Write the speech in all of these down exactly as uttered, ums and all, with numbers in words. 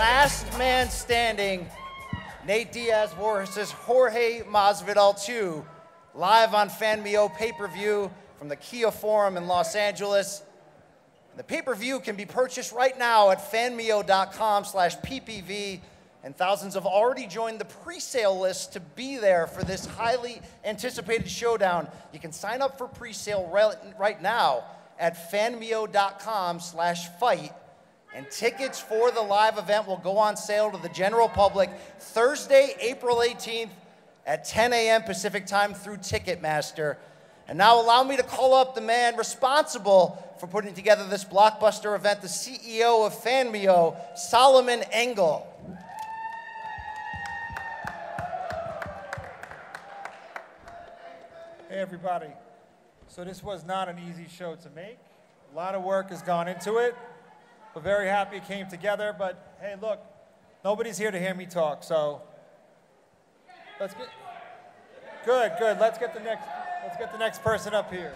Last man standing, Nate Diaz versus Jorge Masvidal two, live on Fanmio pay-per-view from the Kia Forum in Los Angeles. The pay-per-view can be purchased right now at fanmio dot com slash P P V, and thousands have already joined the pre-sale list to be there for this highly anticipated showdown. You can sign up for pre-sale right now at fanmio dot com slash fight, and tickets for the live event will go on sale to the general public Thursday, April eighteenth at ten A M Pacific time through Ticketmaster. And now allow me to call up the man responsible for putting together this blockbuster event, the C E O of Fanmio, Solomon Engel. Hey everybody. So this was not an easy show to make. A lot of work has gone into it. We're very happy it came together, but hey, look, nobody's here to hear me talk, so let's get, good, good, let's get the next. Let's get the next person up here.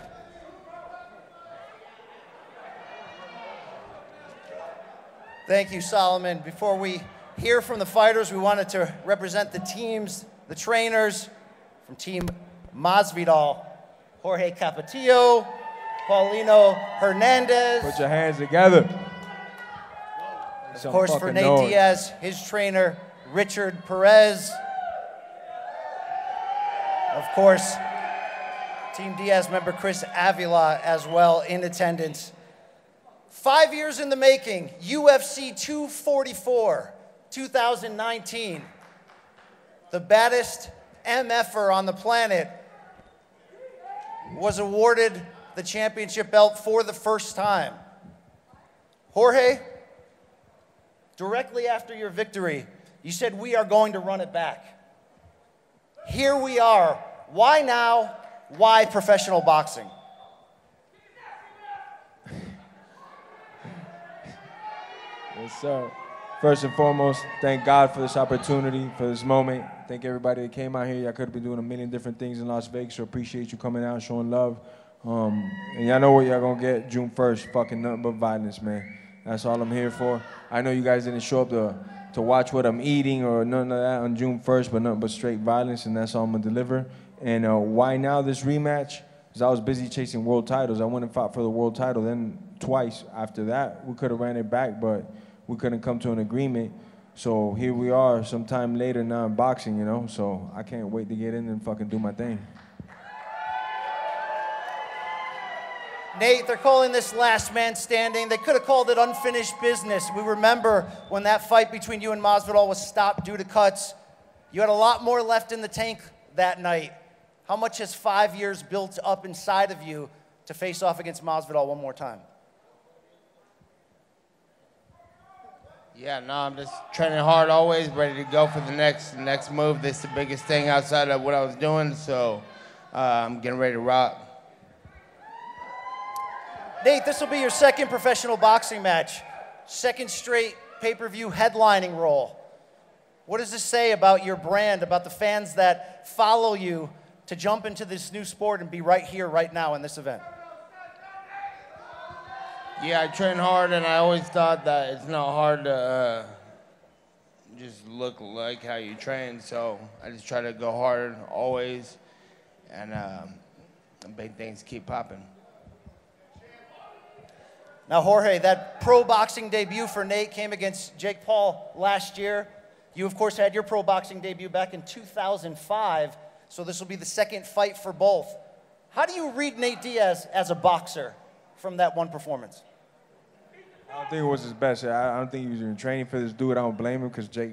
Thank you, Solomon. Before we hear from the fighters, we wanted to represent the teams, the trainers, from Team Masvidal, Jorge Capetillo, Paulino Hernandez. Put your hands together. Of course, for Nate Diaz, his trainer, Richard Perez. Of course, Team Diaz member Chris Avila as well in attendance. Five years in the making, U F C two forty-four, two thousand nineteen. The baddest M F-er on the planet was awarded the championship belt for the first time. Jorge, directly after your victory, you said, "We are going to run it back." Here we are. Why now? Why professional boxing? Yes, sir. First and foremost, thank God for this opportunity, for this moment. Thank everybody that came out here. Y'all could have been doing a million different things in Las Vegas, so appreciate you coming out and showing love. Um, and y'all know what y'all gonna get June first, fucking nothing but violence, man. That's all I'm here for. I know you guys didn't show up to, to watch what I'm eating or none of that on June first, but nothing but straight violence, and that's all I'm gonna deliver. And uh, why now this rematch? Because I was busy chasing world titles. I went and fought for the world title. Then twice after that, we could have ran it back, but we couldn't come to an agreement. So here we are sometime later now in boxing, you know? So I can't wait to get in and fucking do my thing. Nate, they're calling this last man standing. They could have called it unfinished business. We remember when that fight between you and Masvidal was stopped due to cuts. You had a lot more left in the tank that night. How much has five years built up inside of you to face off against Masvidal one more time? Yeah, no, I'm just training hard always, ready to go for the next the next move. That's the biggest thing outside of what I was doing, so uh, I'm getting ready to rock. Nate, this will be your second professional boxing match, second straight pay-per-view headlining role. What does this say about your brand, about the fans that follow you, to jump into this new sport and be right here, right now in this event? Yeah, I train hard, and I always thought that it's not hard to uh, just look like how you train, so I just try to go hard always, and um, big things keep popping. Now, Jorge, that pro boxing debut for Nate came against Jake Paul last year. You, of course, had your pro boxing debut back in two thousand five, so this will be the second fight for both. How do you read Nate Diaz as a boxer from that one performance? I don't think it was his best. I don't think he was even training for this dude. I don't blame him, because Jake,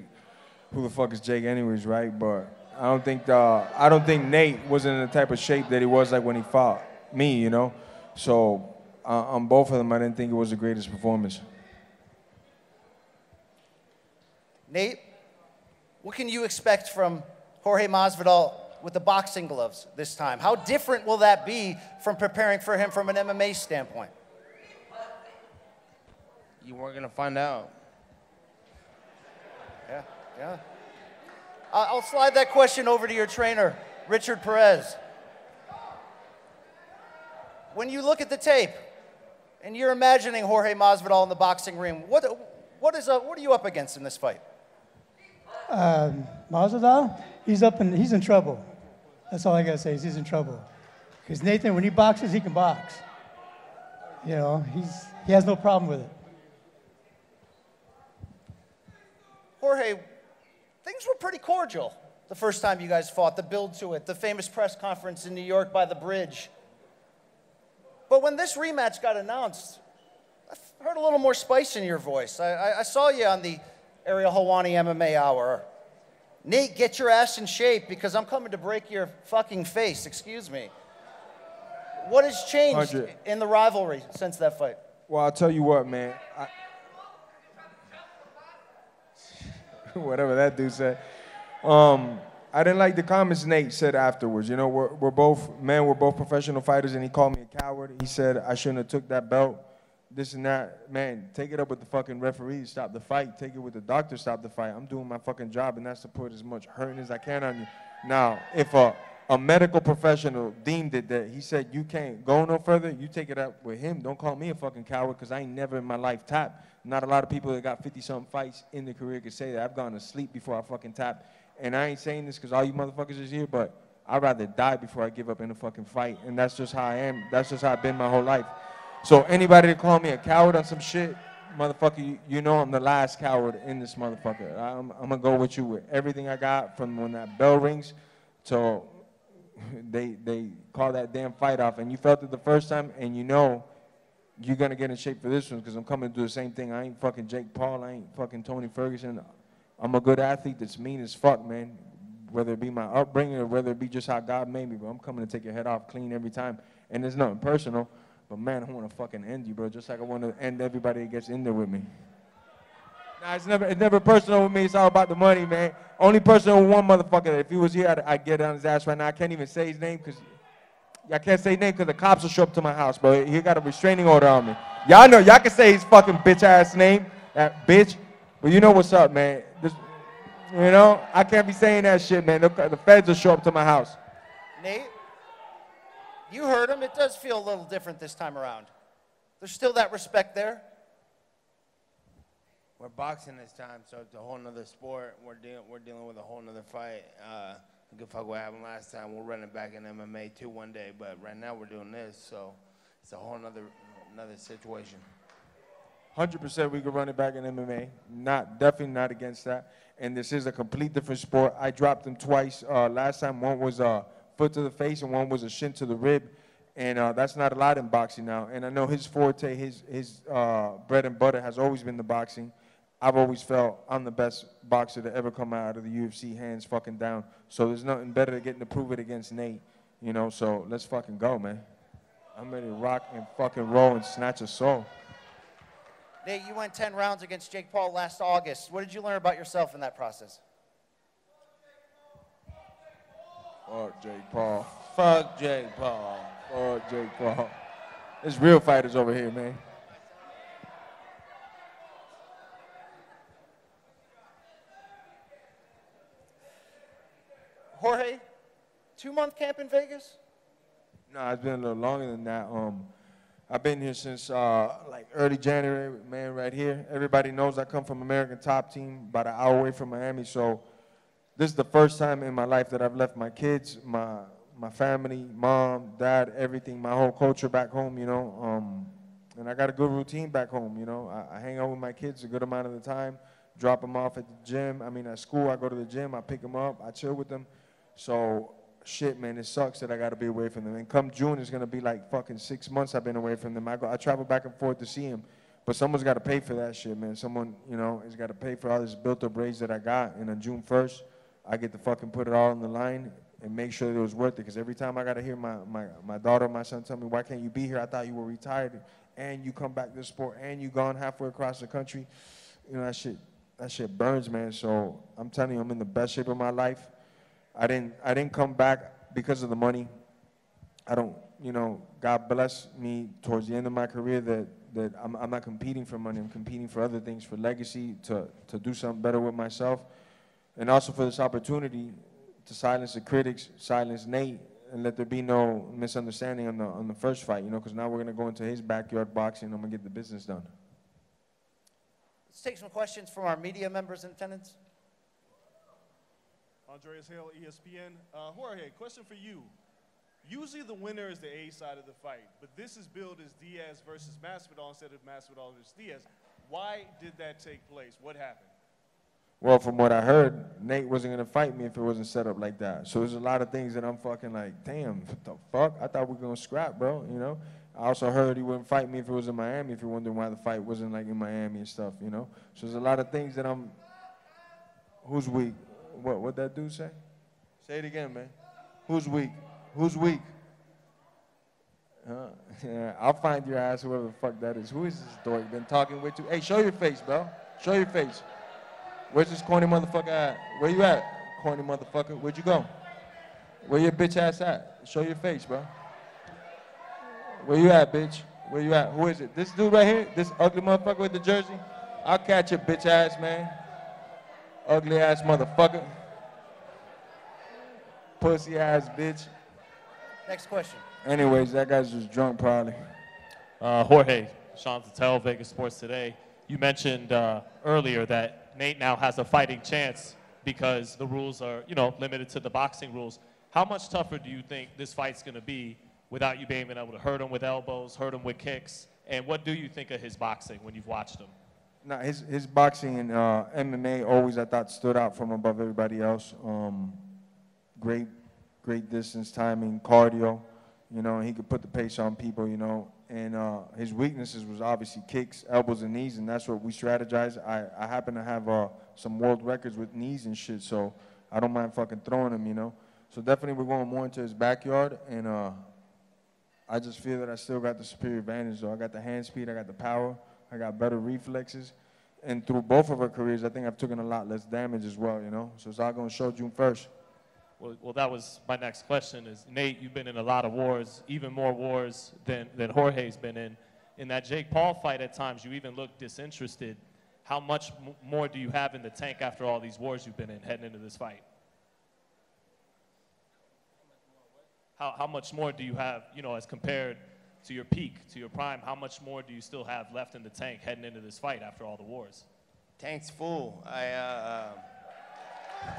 who the fuck is Jake anyways, right? But I don't think the, I don't think Nate was in the type of shape that he was like when he fought me, you know? So uh, on both of them, I didn't think it was the greatest performance. Nate, what can you expect from Jorge Masvidal with the boxing gloves this time? How different will that be from preparing for him from an M M A standpoint? You weren't gonna find out. Yeah, yeah. Uh, I'll slide that question over to your trainer, Richard Perez. When you look at the tape and you're imagining Jorge Masvidal in the boxing ring, what, What is uh, what are you up against in this fight? Um, Masvidal, he's up and he's in trouble. That's all I gotta say is he's in trouble. Because Nathan, when he boxes, he can box. You know, he's he has no problem with it. Jorge, things were pretty cordial the first time you guys fought, the build to it, the famous press conference in New York by the bridge. But when this rematch got announced, I heard a little more spice in your voice. I, I, I saw you on the Ariel Helwani M M A Hour. Nate, get your ass in shape because I'm coming to break your fucking face. Excuse me. What has changed one hundred in the rivalry since that fight? Well, I'll tell you what, man. I... Whatever that dude said. Um, I didn't like the comments Nate said afterwards. You know, we're, we're both men, we're both professional fighters, and he called me a coward. He said I shouldn't have took that belt, this and that. Man, take it up with the fucking referee, stop the fight. Take it with the doctor, stop the fight. I'm doing my fucking job, and that's to put as much hurting as I can on you. Now, if a, a medical professional deemed it that he said you can't go no further, you take it up with him. Don't call me a fucking coward because I ain't never in my life tapped. Not a lot of people that got fifty-something fights in their career could say that. I've gone to sleep before I fucking tapped. And I ain't saying this because all you motherfuckers is here, but I'd rather die before I give up in a fucking fight. And that's just how I am. That's just how I've been my whole life. So anybody that call me a coward on some shit, motherfucker, you, you know I'm the last coward in this motherfucker. I'm, I'm going to go with you with everything I got from when that bell rings till they, they call that damn fight off. And you felt it the first time, and you know you're going to get in shape for this one because I'm coming to do the same thing. I ain't fucking Jake Paul. I ain't fucking Tony Ferguson. I'm a good athlete that's mean as fuck, man, whether it be my upbringing or whether it be just how God made me, but I'm coming to take your head off clean every time. And it's nothing personal, but, man, I want to fucking end you, bro, just like I want to end everybody that gets in there with me. Nah, it's never, it's never personal with me. It's all about the money, man. Only personal with one motherfucker that if he was here, I'd, I'd get on his ass right now. I can't even say his name because I can't say his name because the cops will show up to my house, bro. He got a restraining order on me. Y'all know. Y'all can say his fucking bitch-ass name, that bitch. But you know what's up, man. This, you know, I can't be saying that shit, man. The, the feds will show up to my house. Nate, you heard him. It does feel a little different this time around. There's still that respect there. We're boxing this time, so it's a whole nother sport. We're dealing, we're dealing with a whole nother fight. Uh, good fuck what happened last time. We'll run it back in M M A too one day, but right now we're doing this, so it's a whole nother, another situation. one hundred percent we could run it back in M M A. Not, definitely not against that. And this is a complete different sport. I dropped him twice. Uh, last time one was a foot to the face and one was a shin to the rib. And uh, that's not allowed in boxing now. And I know his forte, his, his uh, bread and butter has always been the boxing. I've always felt I'm the best boxer to ever come out of the U F C, hands fucking down. So there's nothing better than getting to prove it against Nate. You know, so let's fucking go, man. I'm ready to rock and fucking roll and snatch a soul. Nate, you went ten rounds against Jake Paul last August. What did you learn about yourself in that process? Fuck Jake Paul. Fuck Jake Paul. Fuck Jake Paul. There's real fighters over here, man. Jorge, two-month camp in Vegas? No, it's been a little longer than that. Um. I've been here since uh, like early January, man, right here. Everybody knows I come from American Top Team, about an hour away from Miami. So this is the first time in my life that I've left my kids, my my family, mom, dad, everything, my whole culture back home, you know. Um, and I got a good routine back home, you know. I, I hang out with my kids a good amount of the time, drop them off at the gym. I mean, at school, I go to the gym, I pick them up, I chill with them. So. Shit, man, it sucks that I got to be away from them. And come June, it's going to be like fucking six months I've been away from them. I, go, I travel back and forth to see them. But someone's got to pay for that shit, man. Someone, you know, has got to pay for all this built-up raise that I got. And on June first, I get to fucking put it all on the line and make sure that it was worth it. Because every time I got to hear my, my, my daughter or my son tell me, why can't you be here? I thought you were retired. And you come back to the sport. And you gone halfway across the country. You know, that shit, that shit burns, man. So I'm telling you, I'm in the best shape of my life. I didn't, I didn't come back because of the money. I don't, you know, God bless me towards the end of my career that, that I'm, I'm not competing for money. I'm competing for other things, for legacy, to, to do something better with myself. And also for this opportunity to silence the critics, silence Nate, and let there be no misunderstanding on the, on the first fight, you know, because now we're going to go into his backyard boxing and I'm going to get the business done. Let's take some questions from our media members in attendance. Andreas Hale, E S P N. Uh, Jorge, question for you. Usually the winner is the A side of the fight, but this is billed as Diaz versus Masvidal instead of Masvidal versus Diaz. Why did that take place? What happened? Well, from what I heard, Nate wasn't going to fight me if it wasn't set up like that. So there's a lot of things that I'm fucking like, damn, what the fuck? I thought we were going to scrap, bro, you know? I also heard he wouldn't fight me if it was in Miami, if you're wondering why the fight wasn't like in Miami and stuff, you know? So there's a lot of things that I'm, who's weak? What, what'd that dude say? Say it again, man. Who's weak? Who's weak? Huh? Yeah, I'll find your ass, whoever the fuck that is. Who is this dork been talking way too? Hey, show your face, bro. Show your face. Where's this corny motherfucker at? Where you at, corny motherfucker? Where'd you go? Where your bitch ass at? Show your face, bro. Where you at, bitch? Where you at? Who is it? This dude right here? This ugly motherfucker with the jersey? I'll catch your bitch ass, man. Ugly ass motherfucker. Pussy ass bitch. Next question. Anyways, that guy's just drunk probably. Uh, Jorge, Sean Sattel, Vegas Sports Today. You mentioned uh, earlier that Nate now has a fighting chance because the rules are, you know, limited to the boxing rules. How much tougher do you think this fight's going to be without you being able to hurt him with elbows, hurt him with kicks? And what do you think of his boxing when you've watched him? No, nah, his, his boxing and uh, M M A always, I thought, stood out from above everybody else. Um, great, great distance, timing, cardio. You know, he could put the pace on people, you know. And uh, his weaknesses was obviously kicks, elbows, and knees, and that's what we strategize. I, I happen to have uh, some world records with knees and shit, so I don't mind fucking throwing him, you know. So definitely we're going more into his backyard, and uh, I just feel that I still got the superior advantage, though. I got the hand speed, I got the power. I got better reflexes, and through both of our careers, I think I've taken a lot less damage as well, you know? So it's all going to show June first. Well, well, that was my next question is, Nate, you've been in a lot of wars, even more wars than, than Jorge's been in. In that Jake Paul fight at times, you even looked disinterested. How much m more do you have in the tank after all these wars you've been in heading into this fight? How, how much more do you have, you know, as compared to your peak, to your prime, how much more do you still have left in the tank heading into this fight after all the wars? Tank's full. I, uh, um...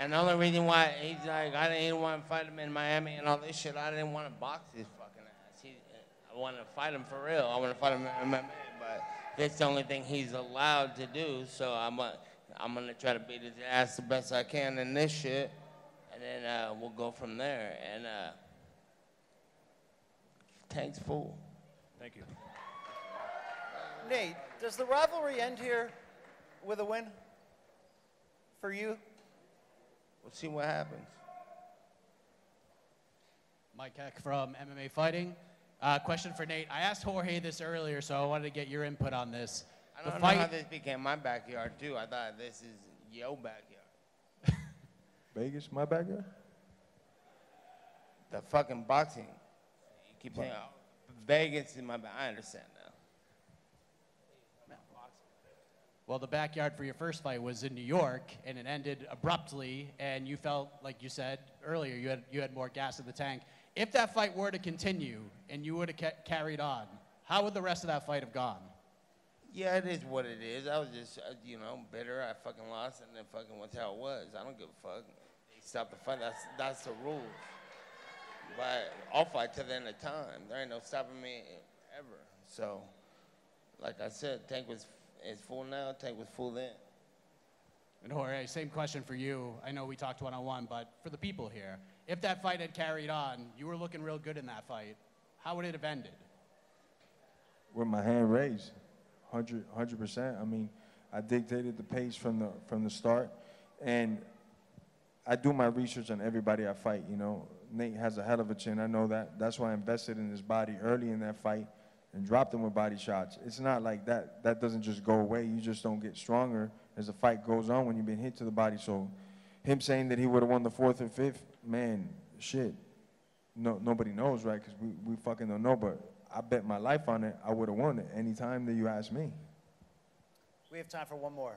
and the only reason why he's like, I didn't want to fight him in Miami and all this shit, I didn't want to box his fucking ass. He, I want to fight him for real. I want to fight him in M M A, but that's the only thing he's allowed to do, so I'm, uh, I'm going to try to beat his ass the best I can in this shit. And then uh, we'll go from there. And uh, tank's full. Thank you. Nate, does the rivalry end here with a win for you? We'll see what happens. Mike Heck from M M A Fighting. Uh, question for Nate. I asked Jorge this earlier, so I wanted to get your input on this. I don't know how this became my backyard, too. I thought this is your backyard. Vegas, my backyard? The fucking boxing. You keep saying, oh, Vegas is my backyard. I understand now. Well, the backyard for your first fight was in New York, and it ended abruptly, and you felt, like you said earlier, you had, you had more gas in the tank. If that fight were to continue and you would have ca carried on, how would the rest of that fight have gone? Yeah, it is what it is. I was just, you know, bitter. I fucking lost, and then fucking was how it was. I don't give a fuck. Stop the fight. That's, that's the rules. But I'll fight till the end of time. There ain't no stopping me ever. So, like I said, tank was is full now. Tank was full then. And Jorge, same question for you. I know we talked one-on-one, but for the people here, if that fight had carried on, you were looking real good in that fight. How would it have ended? With my hand raised, one hundred percent. I mean, I dictated the pace from the from the start, and I do my research on everybody I fight, you know. Nate has a hell of a chin, I know that. That's why I invested in his body early in that fight and dropped him with body shots. It's not like that. That doesn't just go away. You just don't get stronger as the fight goes on when you've been hit to the body. So him saying that he would have won the fourth and fifth, man, shit. No, nobody knows, right? Because we, we fucking don't know. But I bet my life on it. I would have won it any time that you asked me. We have time for one more.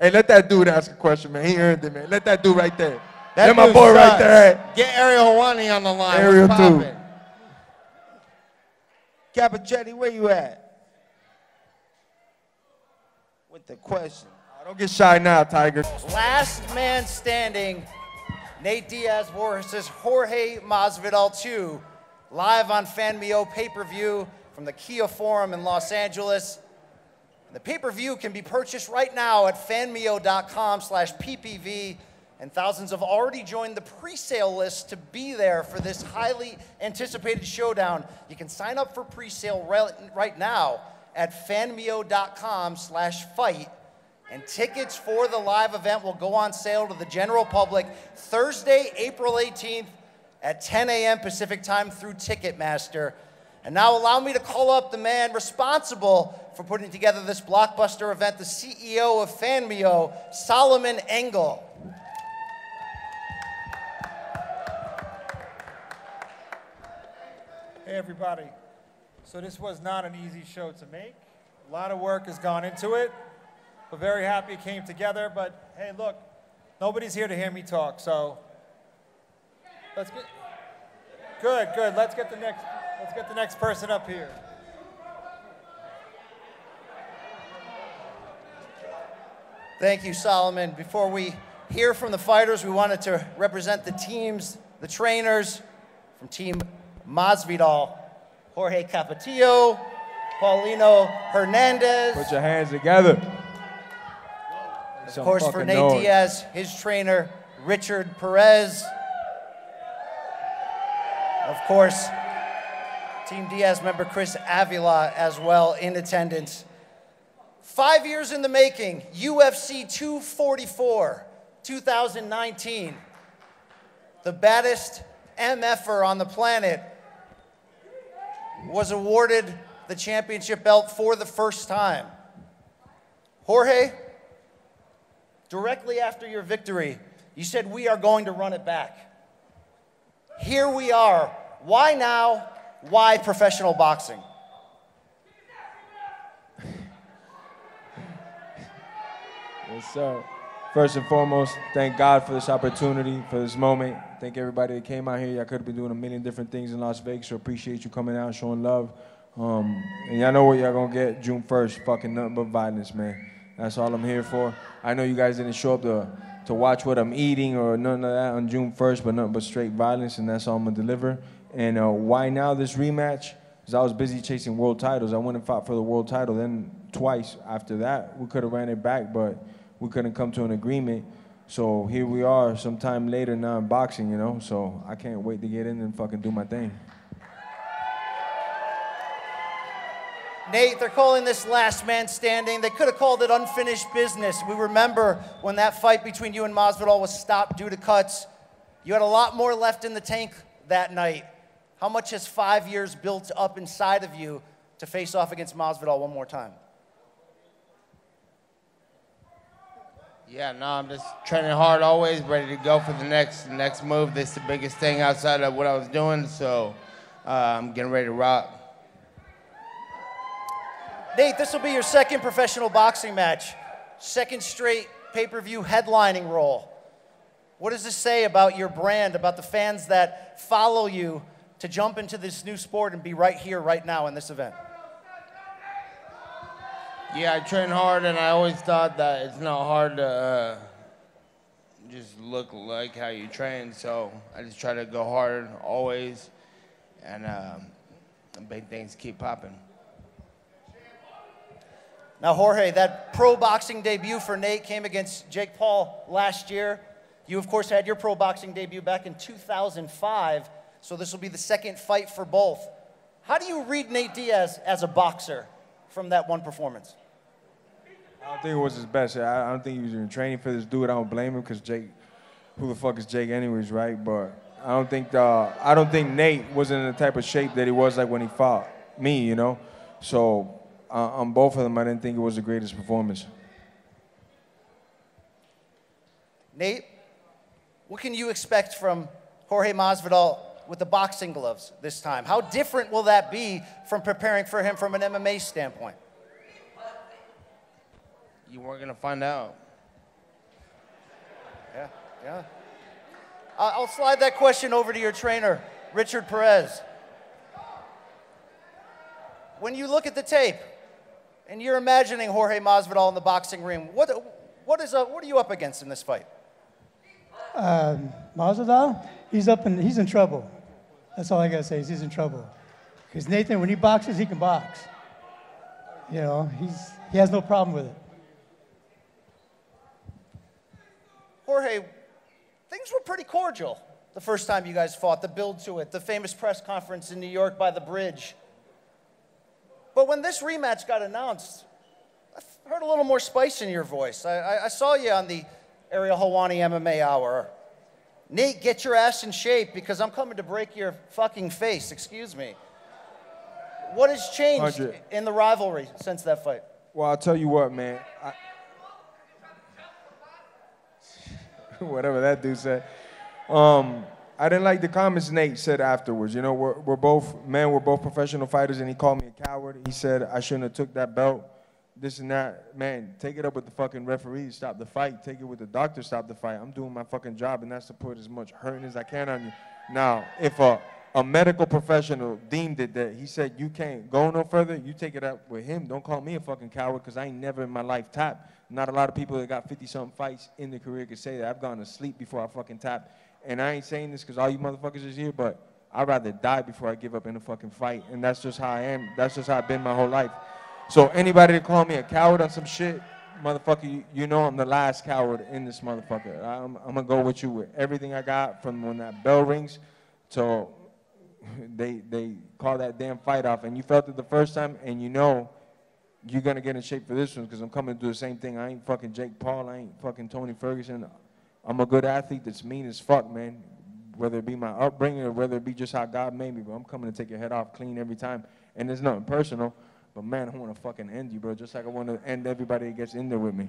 Hey, let that dude ask a question, man. He earned it, man. Let that dude right there. That's my boy sucks. right there. Get Ariel Helwani on the line. Ariel too. Capichetti, where you at? With the question. Oh, don't get shy now, Tiger. Last man standing. Nate Diaz versus Jorge Masvidal two. Live on Fanmio pay-per-view from the Kia Forum in Los Angeles. The pay-per-view can be purchased right now at fanmio dot com slash P P V, and thousands have already joined the pre-sale list to be there for this highly anticipated showdown. You can sign up for pre-sale right now at fanmio dot com slash fight, and tickets for the live event will go on sale to the general public Thursday, April eighteenth at ten A M Pacific time through Ticketmaster. And now allow me to call up the man responsible for putting together this blockbuster event, the C E O of Fanmio, Solomon Engel. Hey everybody. So this was not an easy show to make. A lot of work has gone into it. We're very happy it came together, but hey look, nobody's here to hear me talk, so let's get, good, good, let's get the next, let's get the next person up here. Thank you, Solomon. Before we hear from the fighters, we wanted to represent the teams, the trainers, from Team Masvidal, Jorge Capetillo, Paulino Hernandez. Put your hands together. Of course, for Nate noise. Diaz, his trainer, Richard Perez. Of course, Team Diaz member Chris Avila as well in attendance. Five years in the making, U F C two forty-four, two thousand nineteen. The baddest M F-er on the planet was awarded the championship belt for the first time. Jorge, directly after your victory, you said, "We are going to run it back." Here we are. Why now? Why professional boxing? Yes, sir. First and foremost, thank God for this opportunity, for this moment. Thank everybody that came out here. Y'all could have been doing a million different things in Las Vegas, so appreciate you coming out, showing love. Um, and y'all know what y'all gonna get June first, fucking nothing but violence, man. That's all I'm here for. I know you guys didn't show up to, to watch what I'm eating or none of that on June first, but nothing but straight violence, and that's all I'm gonna deliver. And uh, why now this rematch? Because I was busy chasing world titles. I went and fought for the world title. Then twice after that, we could have ran it back, but we couldn't come to an agreement. So here we are sometime later now in boxing, you know? So I can't wait to get in and fucking do my thing. Nate, they're calling this last man standing. They could have called it unfinished business. We remember when that fight between you and Masvidal was stopped due to cuts. You had a lot more left in the tank that night. How much has five years built up inside of you to face off against Masvidal one more time? Yeah, no, I'm just training hard always, ready to go for the next next move. This is the biggest thing outside of what I was doing, so uh, I'm getting ready to rock. Nate, this will be your second professional boxing match, second straight pay-per-view headlining role. What does this say about your brand, about the fans that follow you to jump into this new sport and be right here, right now in this event? Yeah, I train hard, and I always thought that it's not hard to uh, just look like how you train, so I just try to go hard always, and uh, big things keep popping. Now, Jorge, that pro boxing debut for Nate came against Jake Paul last year. You, of course, had your pro boxing debut back in two thousand five, so this will be the second fight for both. How do you read Nate Diaz as a boxer from that one performance? I don't think it was his best. I don't think he was even training for this dude. I don't blame him because Jake, who the fuck is Jake anyways, right? But I don't think the, I don't think Nate was in the type of shape that he was like when he fought me, you know? So uh, on both of them, I didn't think it was the greatest performance. Nate, what can you expect from Jorge Masvidal with the boxing gloves this time? How different will that be from preparing for him from an M M A standpoint? You weren't gonna find out. Yeah, yeah. Uh, I'll slide that question over to your trainer, Richard Perez. When you look at the tape and you're imagining Jorge Masvidal in the boxing ring, what, what, is, uh, what are you up against in this fight? Uh, Masvidal, he's up in, he's in trouble. That's all I got to say is he's in trouble. Because Nathan, when he boxes, he can box. You know, he's, he has no problem with it. Jorge, things were pretty cordial the first time you guys fought, the build to it, the famous press conference in New York by the bridge. But when this rematch got announced, I heard a little more spice in your voice. I, I, I saw you on the Ariel Helwani M M A Hour. Nate, get your ass in shape because I'm coming to break your fucking face, excuse me. What has changed one hundred in the rivalry since that fight? Well, I'll tell you what, man. I whatever that dude said. Um, I didn't like the comments Nate said afterwards. You know, we're, we're both, man, we're both professional fighters, and he called me a coward. He said I shouldn't have took that belt, this and that. Man, take it up with the fucking referee, stop the fight. Take it with the doctor, stop the fight. I'm doing my fucking job, and that's to put as much hurting as I can on you. Now, if a, a medical professional deemed it that he said you can't go no further, you take it up with him. Don't call me a fucking coward because I ain't never in my life tapped. Not a lot of people that got fifty-something fights in their career could say that. I've gone to sleep before I fucking tapped. And I ain't saying this because all you motherfuckers is here, but I'd rather die before I give up in a fucking fight. And that's just how I am. That's just how I've been my whole life. So anybody that call me a coward on some shit, motherfucker, you, you know I'm the last coward in this motherfucker. I'm, I'm going to go with you with everything I got from when that bell rings till they, they call that damn fight off. And you felt it the first time, and you know you're going to get in shape for this one because I'm coming to do the same thing. I ain't fucking Jake Paul. I ain't fucking Tony Ferguson. I'm a good athlete that's mean as fuck, man, whether it be my upbringing or whether it be just how God made me, but I'm coming to take your head off clean every time. And it's nothing personal, but, man, I want to fucking end you, bro, just like I want to end everybody that gets in there with me.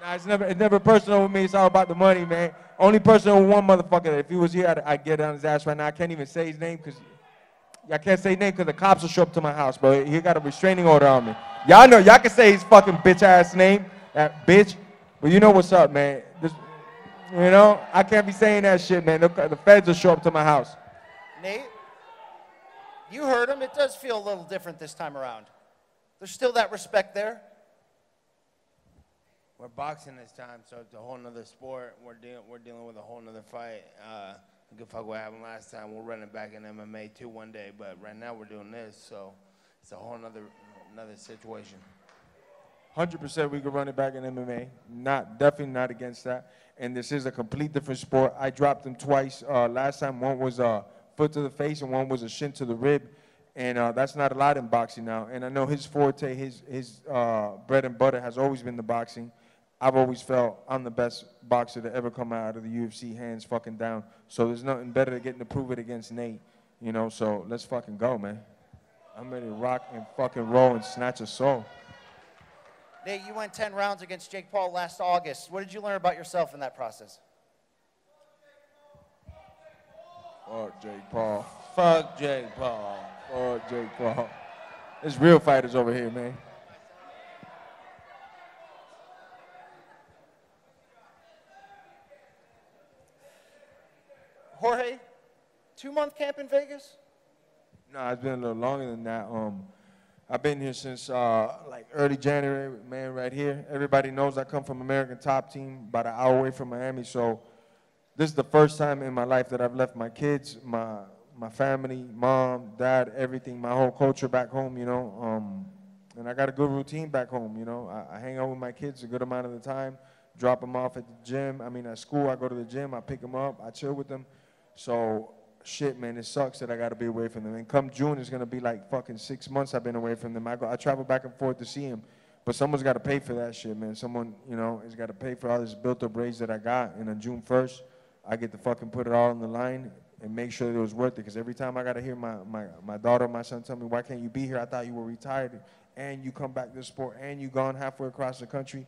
Nah, it's never, it's never personal with me. It's all about the money, man. Only personal with one motherfucker that if he was here, I'd, I'd get on his ass right now. I can't even say his name because – I can't say name because the cops will show up to my house, bro. He got a restraining order on me. Y'all know, y'all can say his fucking bitch-ass name, that bitch. But you know what's up, man. This, you know, I can't be saying that shit, man. The, the feds will show up to my house. Nate, you heard him. It does feel a little different this time around. There's still that respect there. We're boxing this time, so it's a whole nother sport. We're, de we're dealing with a whole nother fight. Uh... You can fuck what happened last time. We'll run it back in M M A too one day, but right now we're doing this, so it's a whole nother, another situation. one hundred percent we can run it back in M M A. Not, definitely not against that. And this is a complete different sport. I dropped him twice uh, last time. One was a uh, foot to the face and one was a shin to the rib. And uh, that's not allowed in boxing now. And I know his forte, his, his uh, bread and butter has always been the boxing. I've always felt I'm the best boxer to ever come out of the U F C, hands fucking down. So there's nothing better than getting to prove it against Nate, you know, so let's fucking go, man. I'm ready to rock and fucking roll and snatch a soul. Nate, you went ten rounds against Jake Paul last August. What did you learn about yourself in that process? Fuck Jake Paul. Fuck Jake Paul. Fuck Jake Paul. There's real fighters over here, man. Jorge, two-month camp in Vegas? No, it's been a little longer than that. Um, I've been here since uh, like early January, man, right here. Everybody knows I come from American Top Team, about an hour away from Miami. So this is the first time in my life that I've left my kids, my, my family, mom, dad, everything, my whole culture back home, you know. Um, and I got a good routine back home, you know. I, I hang out with my kids a good amount of the time, drop them off at the gym. I mean, at school, I go to the gym, I pick them up, I chill with them. So, shit, man, it sucks that I got to be away from them. And come June, it's going to be like fucking six months I've been away from them. I, go, I travel back and forth to see him. But someone's got to pay for that shit, man. Someone, you know, has got to pay for all this built-up rage that I got. And on June first, I get to fucking put it all on the line and make sure that it was worth it. Because every time I got to hear my, my, my daughter or my son tell me, why can't you be here? I thought you were retired. And you come back to the sport. And you gone halfway across the country.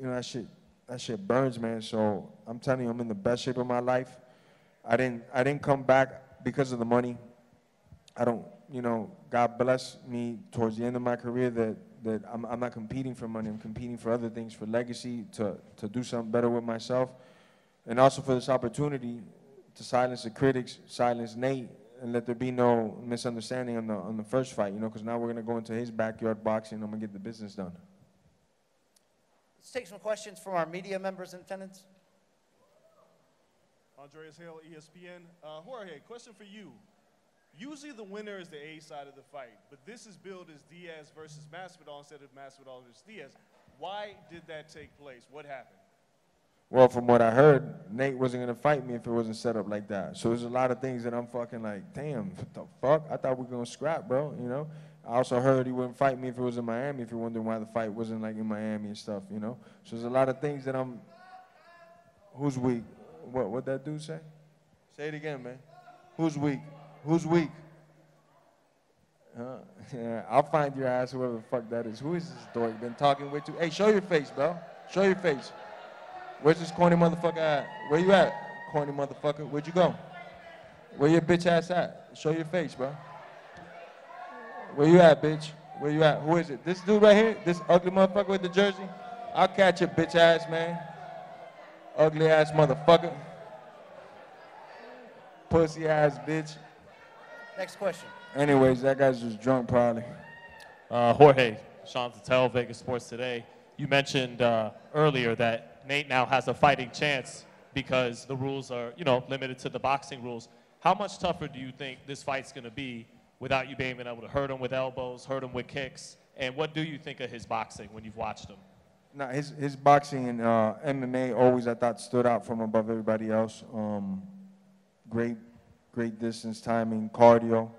You know, that shit, that shit burns, man. So, I'm telling you, I'm in the best shape of my life. I didn't, I didn't come back because of the money. I don't, you know, God bless me towards the end of my career that, that I'm, I'm not competing for money. I'm competing for other things, for legacy, to, to do something better with myself. and also for this opportunity to silence the critics, silence Nate, and let there be no misunderstanding on the, on the first fight, you know, because now we're going to go into his backyard boxing and I'm going to get the business done. Let's take some questions from our media members in attendance. Andreas Hale, E S P N. Uh, Jorge, question for you. Usually the winner is the A side of the fight, but this is billed as Diaz versus Masvidal instead of Masvidal versus Diaz. Why did that take place? What happened? Well, from what I heard, Nate wasn't going to fight me if it wasn't set up like that. So there's a lot of things that I'm fucking like, damn, what the fuck? I thought we were going to scrap, bro, you know? I also heard he wouldn't fight me if it was in Miami, if you're wondering why the fight wasn't like in Miami and stuff, you know? So there's a lot of things that I'm, who's weak? What, what'd that dude say? Say it again, man. Who's weak? Who's weak? Huh? Yeah, I'll find your ass, whoever the fuck that is. Who is this dork been talking way too? Hey, show your face, bro. Show your face. Where's this corny motherfucker at? Where you at, corny motherfucker? Where'd you go? Where your bitch ass at? Show your face, bro. Where you at, bitch? Where you at? Who is it? This dude right here? This ugly motherfucker with the jersey? I'll catch your bitch ass, man. Ugly ass motherfucker. Pussy ass bitch. Next question. Anyways, that guy's just drunk probably. Uh, Jorge, Sean Sattel, Vegas Sports Today. You mentioned uh, earlier that Nate now has a fighting chance because the rules are, you know, limited to the boxing rules. How much tougher do you think this fight's going to be without you being able to hurt him with elbows, hurt him with kicks? And what do you think of his boxing when you've watched him? No, his, his boxing and uh, M M A always, I thought, stood out from above everybody else. Um, great, great distance timing, cardio.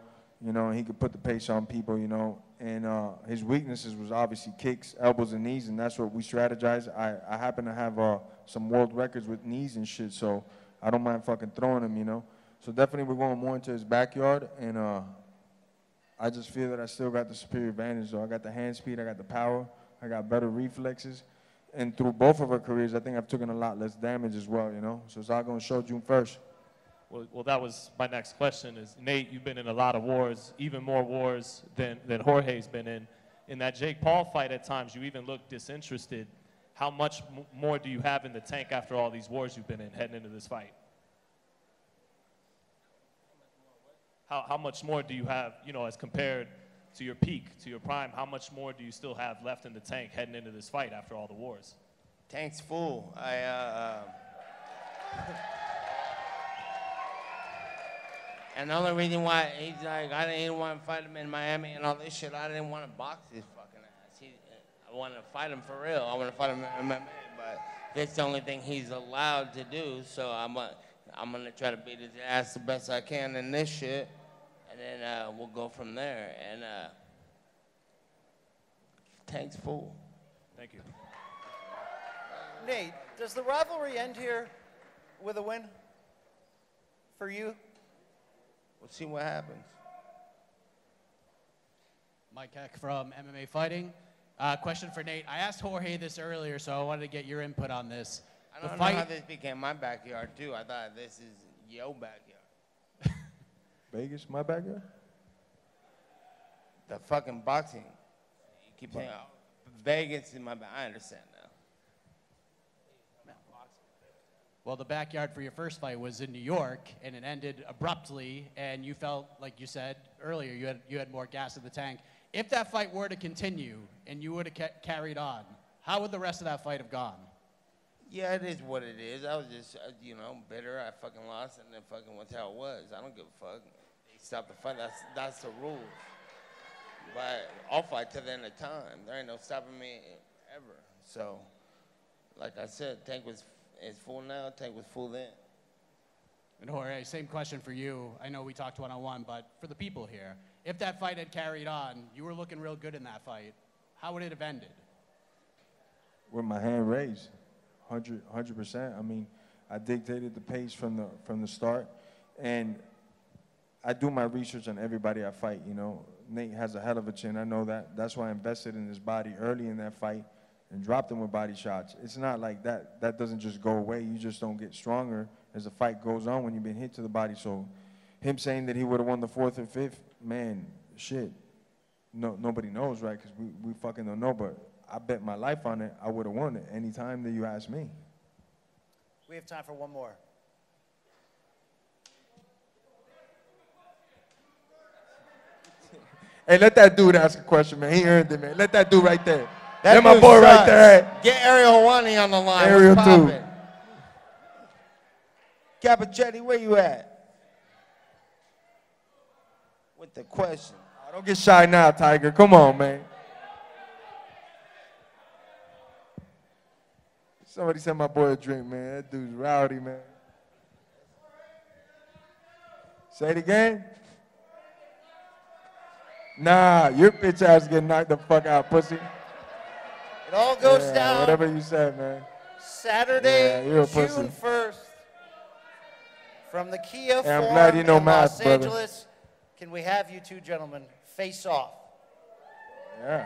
You know, he could put the pace on people, you know. And uh, his weaknesses was obviously kicks, elbows, and knees, and that's what we strategize. I, I happen to have uh, some world records with knees and shit, so I don't mind fucking throwing him, you know. So definitely we're going more into his backyard, and uh, I just feel that I still got the superior advantage, though. I got the hand speed, I got the power, I got better reflexes. And through both of our careers, I think I've taken a lot less damage as well, you know. So it's all going to show June first. Well, well, that was my next question is, Nate, you've been in a lot of wars, even more wars than, than Jorge's been in. In that Jake Paul fight at times, you even looked disinterested. How much m more do you have in the tank after all these wars you've been in heading into this fight? How, how much more do you have, you know, as compared to your peak, to your prime, how much more do you still have left in the tank heading into this fight after all the wars? Tank's full. I, uh... And the only reason why he's like, I didn't want to fight him in Miami and all this shit, I didn't want to box his fucking ass. He, I want to fight him for real. I want to fight him in M M A, but that's the only thing he's allowed to do. So I'm, a, I'm going to try to beat his ass the best I can in this shit, and then uh, we'll go from there. And uh, tank's full. Thank you. Nate, does the rivalry end here with a win for you? We'll see what happens. Mike Heck from M M A Fighting. Uh, question for Nate. I asked Jorge this earlier, so I wanted to get your input on this. I don't the know fight how this became my backyard, too. I thought this is your backyard. Vegas, my backyard? The fucking boxing. You keep saying, oh, Vegas is my backyard. I understand now. Well, the backyard for your first fight was in New York, and it ended abruptly, and you felt, like you said earlier, you had, you had more gas in the tank. If that fight were to continue and you would have ca carried on, how would the rest of that fight have gone? Yeah, it is what it is. I was just, you know, bitter. I fucking lost, and then fucking what's how it was. I don't give a fuck. They stopped the fight. That's, that's the rules. But I'll fight till the end of time. There ain't no stopping me ever. So, like I said, tank was... It's full now, tank was full then. And Jorge, same question for you. I know we talked one-on-one, but for the people here, if that fight had carried on, you were looking real good in that fight, how would it have ended? With my hand raised, one hundred percent. I mean, I dictated the pace from the, from the start, and I do my research on everybody I fight, you know. Nate has a hell of a chin, I know that. That's why I invested in his body early in that fight and drop them with body shots. It's not like that. That doesn't just go away. You just don't get stronger as the fight goes on when you've been hit to the body. So him saying that he would have won the fourth or fifth, man, shit. No, nobody knows, right? Because we, we fucking don't know. But I bet my life on it. I would have won it any time that you asked me. We have time for one more. Hey, let that dude ask a question, man. He earned it, man. Let that dude right there. That my boy sucks. Right there. Get Ariel Helwani on the line. Ariel too. Capichetti, where you at? With the question. Oh, don't get shy now, Tiger. Come on, man. Somebody sent my boy a drink, man. That dude's rowdy, man. Say it again. Nah, your bitch ass getting knocked the fuck out, pussy. It all goes yeah, down. Whatever you said, man. Saturday, yeah, June first, from the Kia Forum I'm glad you know in math, Los Angeles. Brother. Can we have you two gentlemen face off? Yeah.